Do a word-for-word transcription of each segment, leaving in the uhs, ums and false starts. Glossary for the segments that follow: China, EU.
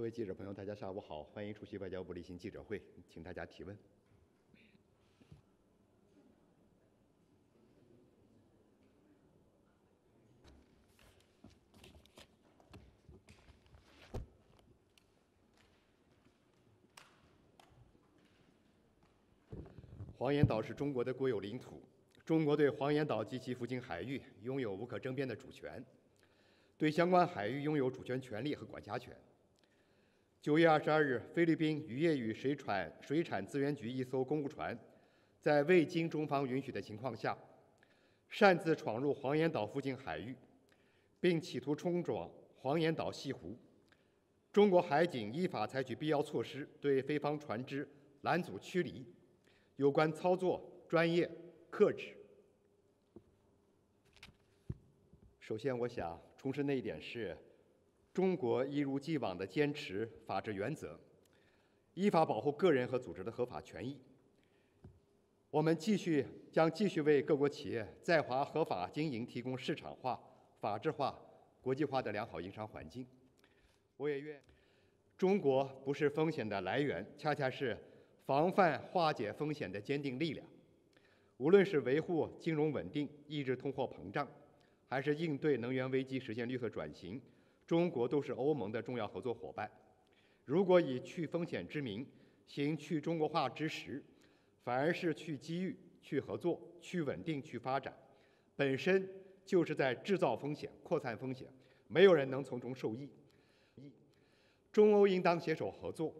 各位记者朋友，大家下午好，欢迎出席外交部例行记者会，请大家提问。黄岩岛是中国的国有领土，中国对黄岩岛及其附近海域拥有无可争辩的主权，对相关海域拥有主权权利和管辖权。九月二十二日，菲律宾渔业与水产水产资源局一艘公务船，在未经中方允许的情况下，擅自闯入黄岩岛附近海域，并企图冲撞黄岩岛西湖。中国海警依法采取必要措施，对菲方船只拦阻驱离。 有关操作专业克制。首先，我想重申的一点是，中国一如既往地坚持法治原则，依法保护个人和组织的合法权益。我们继续将继续为各国企业在华合法经营提供市场化、法治化、国际化的良好营商环境。我也愿，中国不是风险的来源，恰恰是 防范化解风险的坚定力量，无论是维护金融稳定、抑制通货膨胀，还是应对能源危机、实现绿色转型，中国都是欧盟的重要合作伙伴。如果以去风险之名行去中国化之实，反而是去机遇、去合作、去稳定、去发展，本身就是在制造风险、扩散风险，没有人能从中受益。中欧应当携手合作，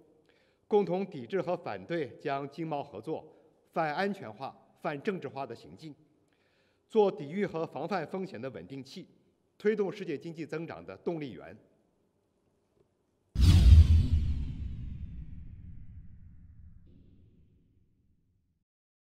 共同抵制和反对将经贸合作泛安全化、泛政治化的行径，做抵御和防范风险的稳定器，推动世界经济增长的动力源。